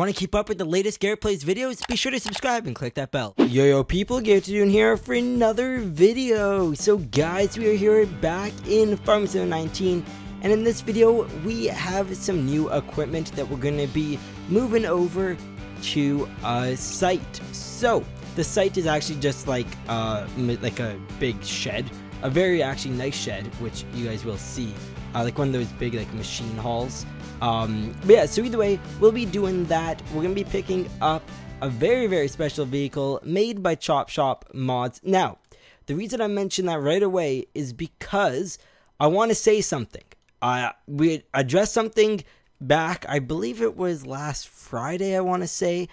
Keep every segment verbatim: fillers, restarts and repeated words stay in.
Want to keep up with the latest Garrett Plays videos? Be sure to subscribe and click that bell. Yo yo people, Garrett Dune here for another video. So guys, we are here back in Farm Zone nineteen, and in this video we have some new equipment that we're going to be moving over to a site. So the site is actually just like uh like a big shed, a very actually nice shed, which you guys will see, uh, like one of those big like machine halls. Um, but yeah, so either way, we'll be doing that. We're gonna be picking up a very very special vehicle made by Chop Shop Mods. Now, the reason I mentioned that right away is because I want to say something. Uh, we addressed something back, I believe it was last Friday, I want to say,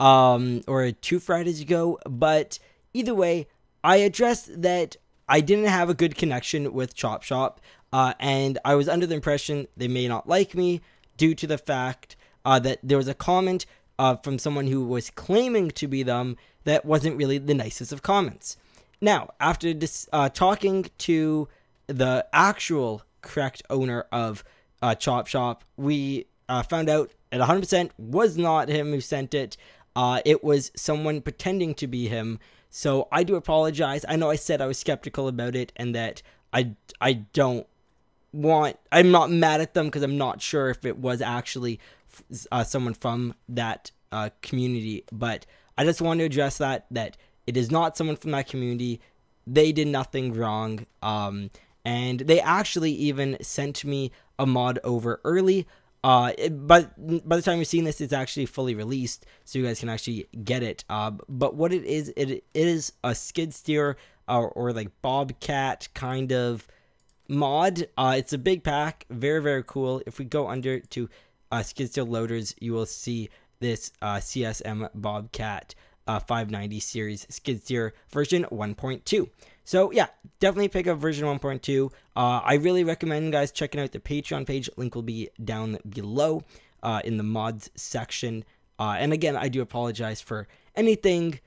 um, or two Fridays ago. But either way, I addressed that I didn't have a good connection with Chop Shop, uh, and I was under the impression they may not like me due to the fact uh, that there was a comment uh, from someone who was claiming to be them that wasn't really the nicest of comments. Now, after dis uh, talking to the actual correct owner of uh, Chop Shop, we uh, found out it one hundred percent was not him who sent it. Uh, it was someone pretending to be him. So I do apologize. I know I said I was skeptical about it, and that I, I don't want, I'm not mad at them because I'm not sure if it was actually uh, someone from that uh, community. But I just want to address that, that it is not someone from that community. They did nothing wrong. Um, and they actually even sent me a mod over early. Uh, it, but by the time you're seeing this, it's actually fully released, so you guys can actually get it. Uh, but what it is, it, it is a skid steer or, or like Bobcat kind of mod. Uh, it's a big pack, very very cool. If we go under to uh, skid steer loaders, you will see this uh, C S M Bobcat uh, five ninety series skid steer version one point two. So yeah, definitely pick up version one point two. Uh, I really recommend you guys checking out the Patreon page. Link will be down below uh, in the mods section. Uh, and again, I do apologize for anything,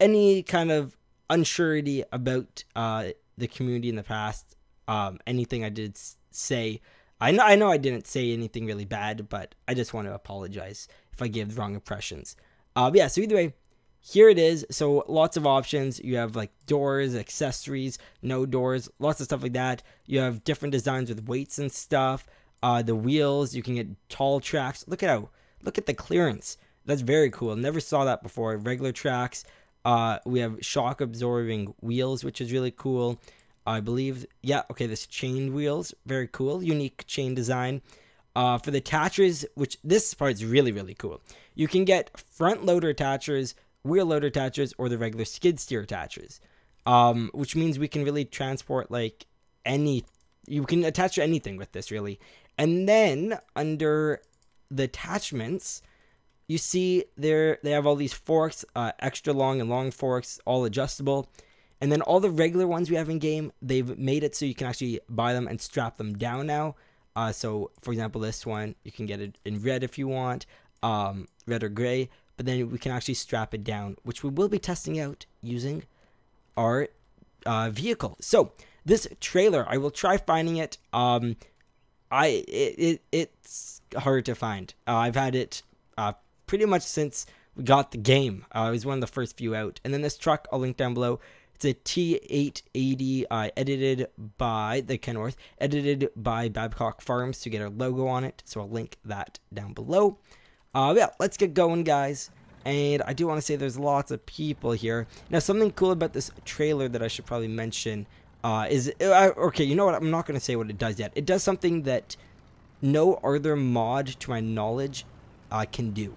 any kind of unsurety about uh, the community in the past. Um, anything I did say, I know I know I didn't say anything really bad, but I just want to apologize if I gave the wrong impressions. Uh, but yeah, so either way, here it is. So lots of options. You have like doors, accessories, no doors, lots of stuff like that. You have different designs with weights and stuff. Uh, the wheels, you can get tall tracks. Look at how, look at the clearance. That's very cool. Never saw that before. Regular tracks. Uh, we have shock absorbing wheels, which is really cool. I believe, yeah, okay, this chain wheels, very cool. Unique chain design. Uh, for the attachers, which this part's really, really cool. You can get front loader attachers, wheel loader attachers, or the regular skid steer attachers, um, which means we can really transport like any, you can attach to anything with this really. And then under the attachments, you see there they have all these forks, uh, extra long and long forks, all adjustable. And then all the regular ones we have in game, they've made it so you can actually buy them and strap them down now. Uh, so for example, this one, you can get it in red if you want, um, red or gray. But then we can actually strap it down, which we will be testing out using our uh, vehicle. So this trailer, I will try finding it. Um, I it, it it's hard to find. Uh, I've had it uh, pretty much since we got the game. Uh, it was one of the first few out. And then this truck, I'll link down below. It's a T eight eighty i, uh, edited by the Kenworth, edited by Babcock Farms to get our logo on it. So I'll link that down below. Uh, yeah, let's get going, guys. And I do want to say there's lots of people here. Now, something cool about this trailer that I should probably mention uh, is... Uh, okay, you know what? I'm not going to say what it does yet. It does something that no other mod, to my knowledge, uh, can do.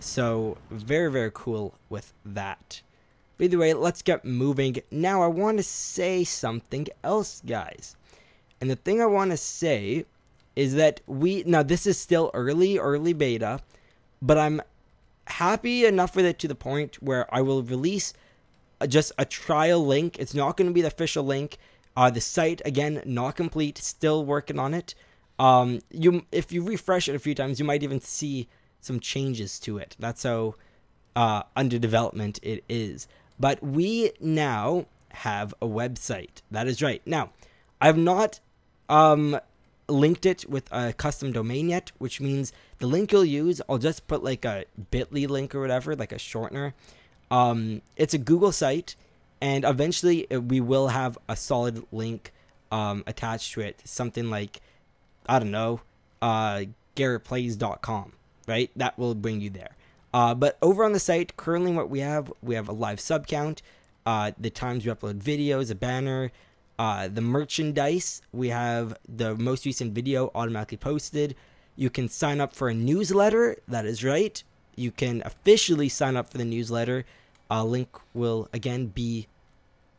So, very, very cool with that. But either way, let's get moving. Now, I want to say something else, guys. And the thing I want to say... is that we, now this is still early, early beta, but I'm happy enough with it to the point where I will release a, just a trial link. It's not going to be the official link. Uh, the site, again, not complete, still working on it. Um, you, if you refresh it a few times, you might even see some changes to it. That's how uh, under development it is. But we now have a website. That is right. Now, I've not... Um, linked it with a custom domain yet, which means the link you'll use, I'll just put like a bit dot L Y link or whatever, like a shortener. Um, it's a Google site, and eventually we will have a solid link um, attached to it, something like, I don't know, uh, Garrett Plays dot com, right? That will bring you there. Uh, but over on the site, currently what we have, we have a live sub count, uh, the times we upload videos, a banner, uh, the merchandise, we have the most recent video automatically posted. You can sign up for a newsletter, that is right. You can officially sign up for the newsletter. Uh, link will again be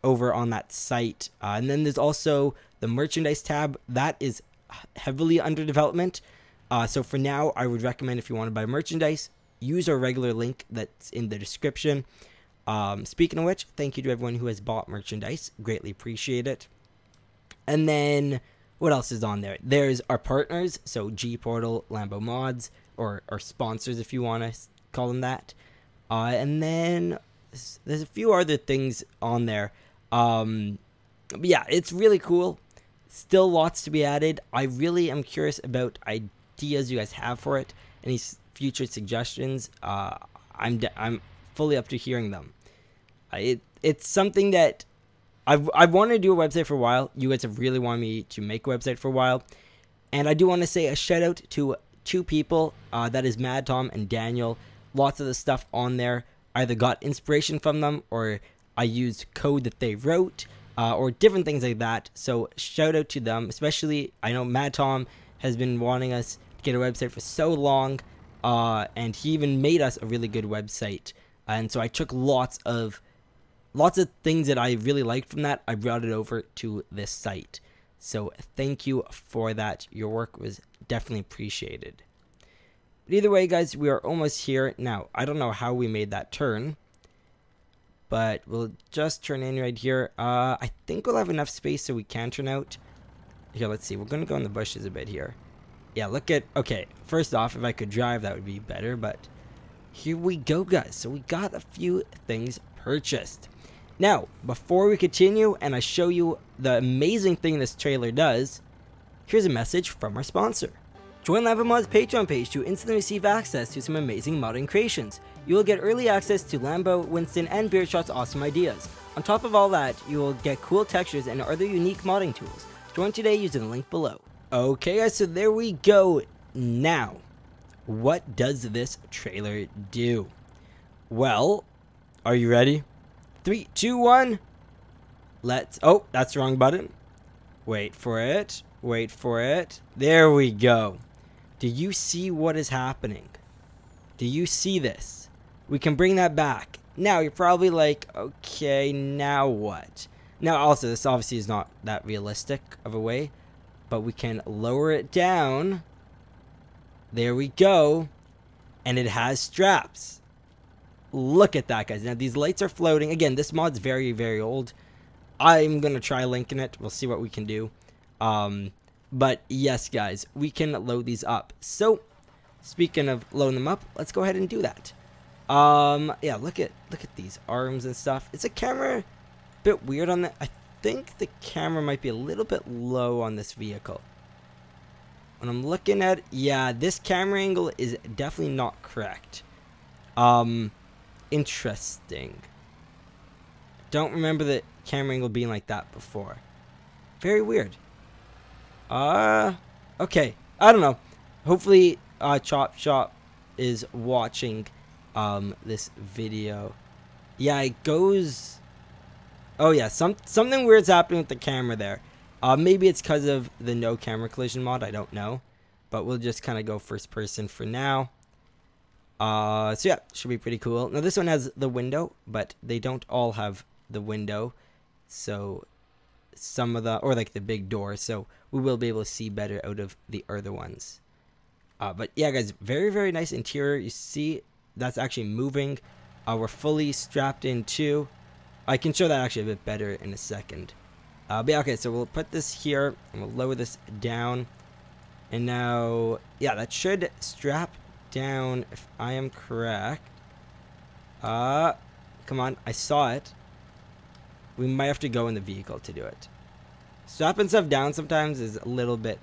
over on that site. Uh, and then there's also the merchandise tab, that is heavily under development. Uh, so for now, I would recommend if you want to buy merchandise, use our regular link that's in the description. Um, speaking of which, thank you to everyone who has bought merchandise. Greatly appreciate it. And then what else is on there? There's our partners. So G-Portal, Lambo Mods, or, or sponsors if you want to call them that. Uh, and then there's a few other things on there. Um, but yeah, it's really cool. Still lots to be added. I really am curious about ideas you guys have for it. Any future suggestions, uh, I'm de I'm fully up to hearing them. Uh, it it's something that I've I've wanted to do a website for a while. You guys have really wanted me to make a website for a while, and I do want to say a shout out to two people. Uh, that is Mad Tom and Daniel. Lots of the stuff on there either got inspiration from them, or I used code that they wrote, uh, or different things like that. So shout out to them, especially I know Mad Tom has been wanting us to get a website for so long. Uh, and he even made us a really good website, and so I took lots of lots of things that I really liked from that. I brought it over to this site, so thank you for that. Your work was definitely appreciated. But either way, guys, we are almost here now. I don't know how we made that turn, but we'll just turn in right here. Uh, I think we'll have enough space so we can turn out. Here, let's see. We're gonna go in the bushes a bit here. Yeah, look at, okay, first off, if I could drive, that would be better, but here we go, guys. So we got a few things purchased. Now, before we continue and I show you the amazing thing this trailer does, here's a message from our sponsor. Join Lambo Mods' Patreon page to instantly receive access to some amazing modding creations. You will get early access to Lambo, Winston, and Beardshot's awesome ideas. On top of all that, you will get cool textures and other unique modding tools. Join today using the link below. Okay, guys, so there we go. Now, what does this trailer do? Well, are you ready? Three, two, one. Let's, oh, that's the wrong button. Wait for it, wait for it. There we go. Do you see what is happening? Do you see this? We can bring that back. Now, you're probably like, okay, now what? Now, also, this obviously is not that realistic of a way. But we can lower it down. There we go. And it has straps. Look at that, guys. Now these lights are floating. Again, this mod's very, very old. I'm going to try linking it. We'll see what we can do. Um, but yes, guys, we can load these up. So speaking of loading them up, let's go ahead and do that. Um, yeah, look at look at these arms and stuff. It's a camera a bit weird on that. I I think the camera might be a little bit low on this vehicle. When I'm looking at, yeah, this camera angle is definitely not correct. Um, interesting. Don't remember the camera angle being like that before. Very weird. Uh, okay. I don't know. Hopefully, uh, Chop Shop is watching, um, this video. Yeah, it goes... Oh yeah, some, something weird's happening with the camera there. Uh, maybe it's because of the no camera collision mod, I don't know. But we'll just kind of go first person for now. Uh, so yeah, should be pretty cool. Now this one has the window, but they don't all have the window. So some of the, or like the big door, so we will be able to see better out of the other ones. Uh, but yeah guys, very, very nice interior. You see, that's actually moving. Uh, we're fully strapped in too. I can show that actually a bit better in a second. Uh, but yeah, okay, so we'll put this here, and we'll lower this down. And now, yeah, that should strap down if I am correct. Uh, come on, I saw it. We might have to go in the vehicle to do it. Strapping stuff down sometimes is a little bit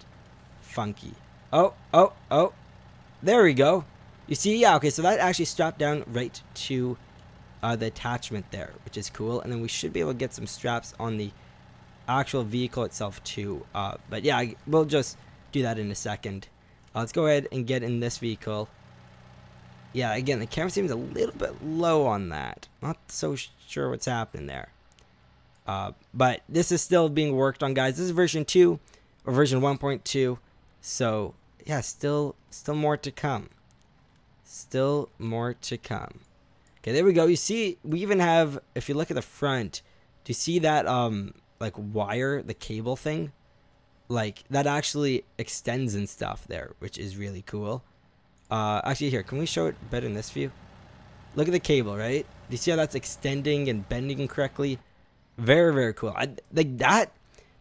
funky. Oh, oh, oh. There we go. You see, yeah, okay, so that actually strapped down right to uh, the attachment there, which is cool. And then we should be able to get some straps on the actual vehicle itself too. Uh, but yeah, we'll just do that in a second. Uh, let's go ahead and get in this vehicle. Yeah, again, the camera seems a little bit low on that. Not so sure what's happening there. Uh, but this is still being worked on, guys. This is version two or version one point two. So yeah, still, still more to come. Still more to come. Okay, there we go. You see, we even have, if you look at the front, do you see that um like wire, the cable thing? Like that actually extends and stuff there, which is really cool. Uh, actually, here, can we show it better in this view? Look at the cable, right? Do you see how that's extending and bending correctly? Very, very cool. I like that.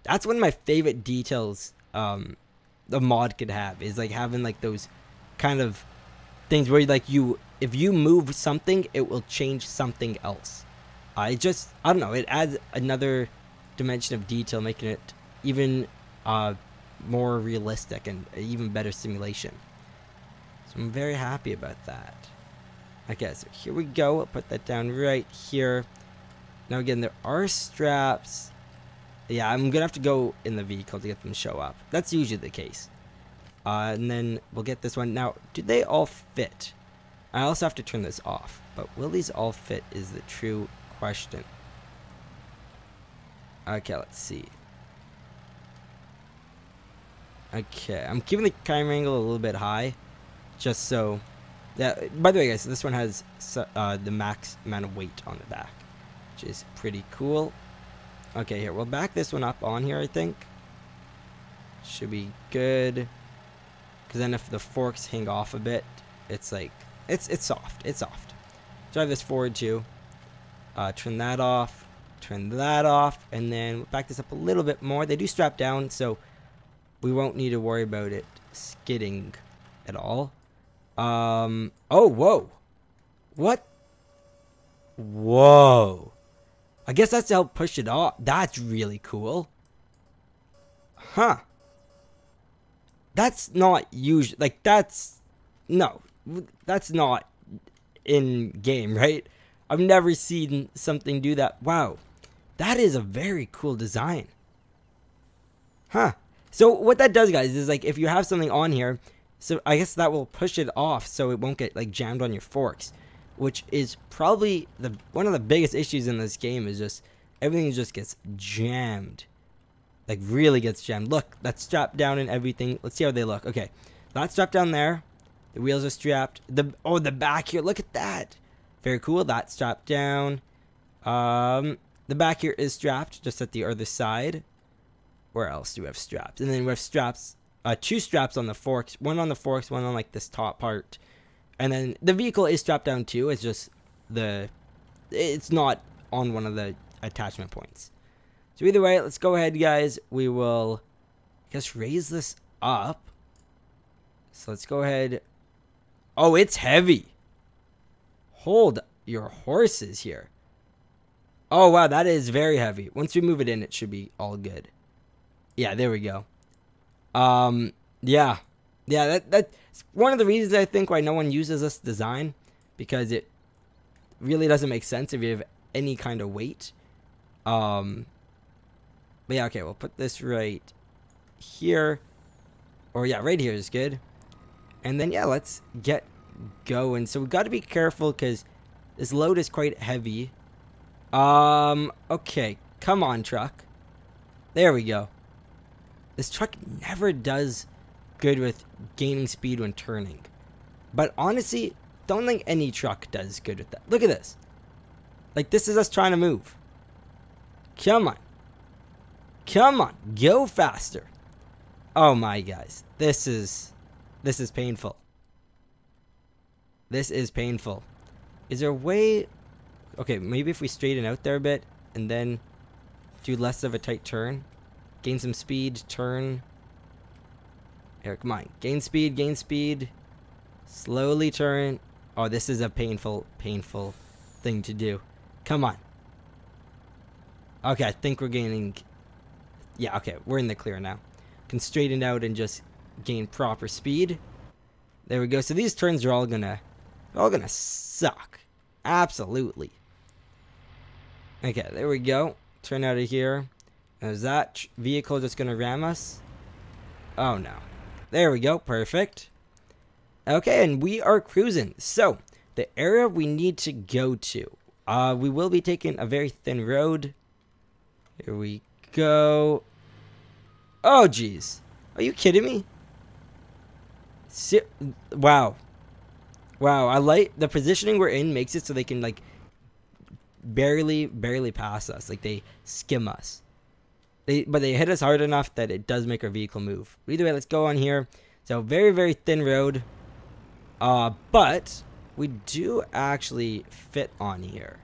That's one of my favorite details um the mod could have, is like having like those kind of things where like you, if you move something, it will change something else. I just, I don't know, it adds another dimension of detail, making it even uh, more realistic and even better simulation. So I'm very happy about that. Okay, so here we go. I'll put that down right here. Now again, there are straps. Yeah, I'm gonna have to go in the vehicle to get them to show up. That's usually the case. Uh, and then we'll get this one. Now, do they all fit? I also have to turn this off, but will these all fit is the true question. Okay, let's see. Okay, I'm keeping the camera angle a little bit high, just so that, by the way guys, this one has uh, the max amount of weight on the back, which is pretty cool. Okay, here, we'll back this one up on here, I think. Should be good. Because then if the forks hang off a bit, it's like, it's it's soft, it's soft. Drive this forward too. Uh, turn that off, turn that off, and then back this up a little bit more. They do strap down, so we won't need to worry about it skidding at all. Um, oh, whoa. What? Whoa. I guess that's to help push it off. That's really cool. Huh. That's not usual. Like, that's... No. That's not in-game, right? I've never seen something do that. Wow. That is a very cool design. Huh. So, what that does, guys, is, like, if you have something on here, so I guess that will push it off so it won't get, like, jammed on your forks, which is probably the one of the biggest issues in this game, is just everything just gets jammed. Like, really gets jammed. Look, that's strapped down and everything. Let's see how they look. Okay, that's strapped down there. The wheels are strapped. The oh, the back here. Look at that. Very cool. That's strapped down. Um, the back here is strapped, just at the other side. Where else do we have straps? And then we have straps. Uh, two straps on the forks. One on the forks. One on like this top part. And then the vehicle is strapped down too. It's just the, it's not on one of the attachment points. So either way, let's go ahead, guys. We will, I guess, raise this up. So let's go ahead. Oh, it's heavy. Hold your horses here. Oh, wow, that is very heavy. Once we move it in, it should be all good. Yeah, there we go. Um, yeah. Yeah, that that's one of the reasons I think why no one uses this design, because it really doesn't make sense if you have any kind of weight. Um... But yeah, okay, we'll put this right here. Or yeah, right here is good. And then yeah, let's get going. So we've got to be careful because this load is quite heavy. Um, okay, come on, truck. There we go. This truck never does good with gaining speed when turning. But honestly, don't think any truck does good with that. Look at this. Like, this is us trying to move. Come on. Come on, go faster. Oh my guys, this is this is painful. This is painful. Is there a way? Okay, maybe if we straighten out there a bit and then do less of a tight turn, gain some speed, turn. Here, come on, gain speed, gain speed. Slowly turn. Oh, this is a painful, painful thing to do. Come on. Okay, I think we're gaining. Yeah, okay, we're in the clear now. Can straighten out and just gain proper speed. There we go. So these turns are all gonna, all gonna suck. Absolutely. Okay, there we go. Turn out of here. Now is that vehicle just gonna ram us? Oh no. There we go. Perfect. Okay, and we are cruising. So, the area we need to go to. Uh, we will be taking a very thin road. Here we go. Oh, jeez. Are you kidding me? Si wow. Wow, I like the positioning we're in makes it so they can, like, barely, barely pass us. Like, they skim us. They, but they hit us hard enough that it does make our vehicle move. Either way, let's go on here. So, very, very thin road. Uh, but we do actually fit on here.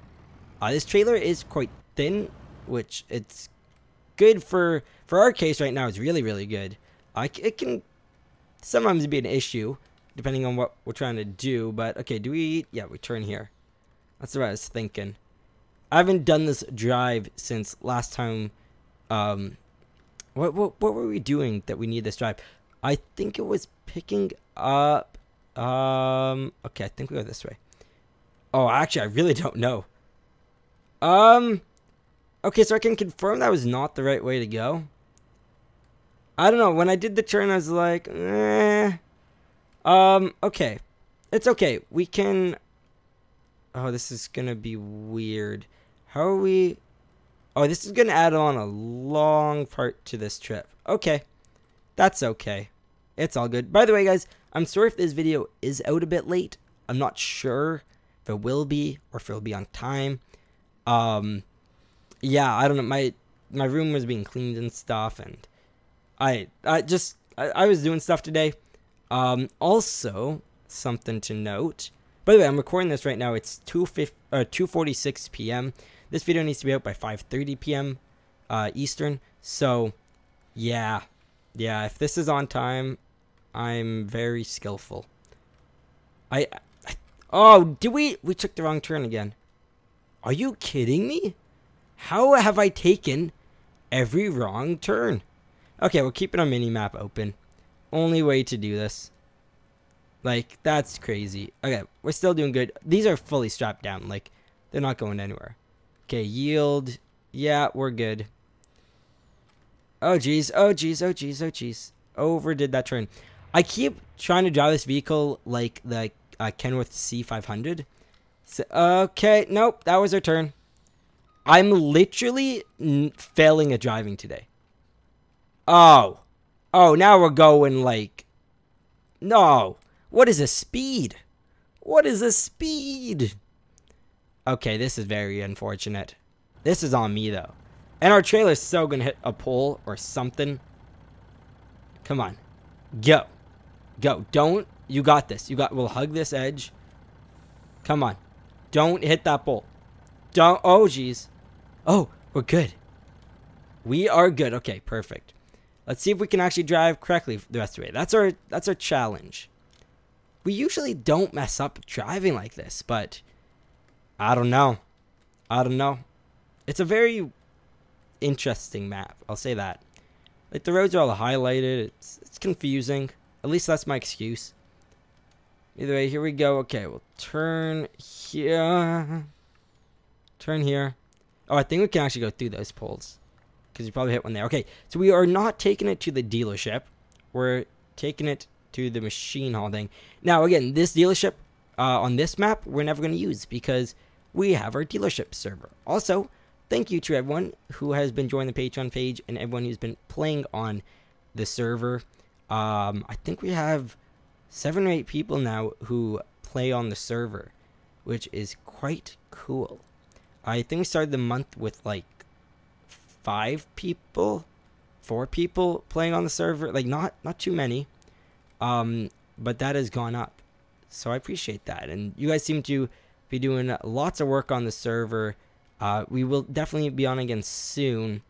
Uh, this trailer is quite thin, which it's good for, for our case right now. It's really, really good. Uh, it can sometimes be an issue, depending on what we're trying to do. But, okay, do we... Yeah, we turn here. That's what I was thinking. I haven't done this drive since last time. Um, what, what, what were we doing that we need this drive? I think it was picking up... Um, okay, I think we go this way. Oh, actually, I really don't know. Um, okay, so I can confirm that was not the right way to go. I don't know. When I did the turn, I was like, eh. Um, okay. It's okay. We can... Oh, this is gonna be weird. How are we... Oh, this is gonna add on a long part to this trip. Okay. That's okay. It's all good. By the way, guys, I'm sorry if this video is out a bit late. I'm not sure if it will be or if it'll be on time. Um, yeah, I don't know. My my room was being cleaned and stuff, and I I just I, I was doing stuff today. Um, also something to note. By the way, I'm recording this right now. It's two forty-six p m This video needs to be out by five thirty p m Uh, Eastern. So, yeah. Yeah, if this is on time, I'm very skillful. I, I oh, did we we took the wrong turn again? Are you kidding me? How have I taken every wrong turn? Okay, we're keeping our mini map open. Only way to do this. Like, that's crazy. Okay, we're still doing good. These are fully strapped down. Like, they're not going anywhere. Okay, yield. Yeah, we're good. Oh geez, oh geez, oh geez, oh geez. Overdid that turn. I keep trying to drive this vehicle like the uh, Kenworth C five hundred. So, okay, nope, that was our turn. I'm literally failing at driving today. Oh. Oh, now we're going like... No. What is a speed? What is a speed? Okay, this is very unfortunate. This is on me, though. And our trailer is so gonna hit a pole or something. Come on, go, go! Don't you got this? You got. We'll hug this edge. Come on, don't hit that pole. Don't. Oh geez. Oh, we're good. We are good. Okay, perfect. Let's see if we can actually drive correctly the rest of the way. That's our that's our challenge. We usually don't mess up driving like this, but I don't know. I don't know. It's a very interesting map, I'll say that. Like, the roads are all highlighted. It's, it's confusing. At least that's my excuse. Either way, here we go. Okay, we'll turn here. Turn here. Oh, I think we can actually go through those poles, because you probably hit one there. Okay, so we are not taking it to the dealership. We're taking it to the machine holding. Now, again, this dealership uh, on this map, we're never going to use, because we have our dealership server. Also, thank you to everyone who has been joining the Patreon page and everyone who's been playing on the server. Um, I think we have seven or eight people now who play on the server, which is quite cool. I think we started the month with like five people, four people playing on the server. Like not, not too many, um, but that has gone up. So I appreciate that. And you guys seem to be doing lots of work on the server. Uh, we will definitely be on again soon,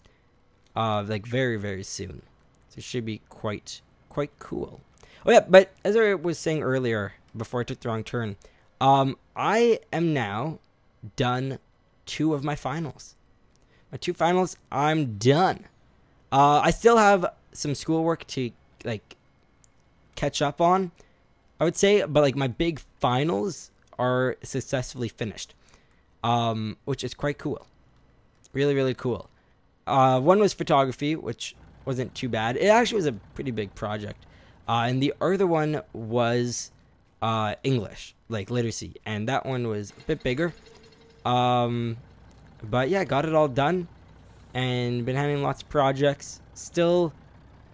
uh, like very, very soon. So it should be quite, quite cool. Oh yeah, but as I was saying earlier, before I took the wrong turn, um, I am now done two of my finals. My two finals, I'm done. Uh, I still have some schoolwork to like catch up on, I would say. But like my big finals are successfully finished, um, which is quite cool. Really, really cool. Uh, one was photography, which wasn't too bad. It actually was a pretty big project. Uh, and the other one was uh, English, like literacy. And that one was a bit bigger. Um, but yeah, got it all done. And been having lots of projects. Still,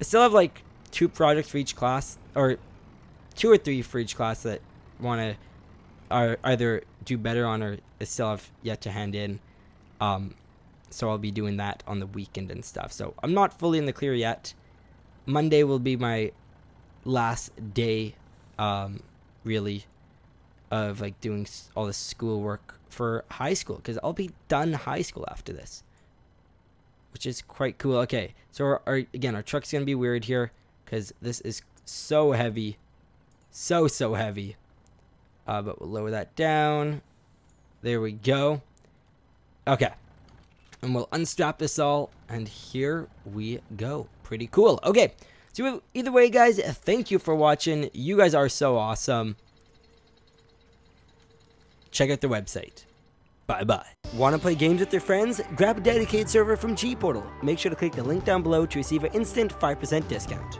I still have like two projects for each class. Or two or three for each class that want to are either do better on or still have yet to hand in. Um, so I'll be doing that on the weekend and stuff. So I'm not fully in the clear yet. Monday will be my last day, um, really, of like doing all the schoolwork for high school, because I'll be done high school after this, which is quite cool. Okay, so our, our, again, our truck's gonna be weird here because this is so heavy, so so heavy. Uh, but we'll lower that down. There we go. Okay, and we'll unstrap this all, and here we go. Pretty cool. Okay. So either way, guys, thank you for watching. You guys are so awesome. Check out their website. Bye-bye. Want to play games with your friends? Grab a dedicated server from G-Portal. Make sure to click the link down below to receive an instant five percent discount.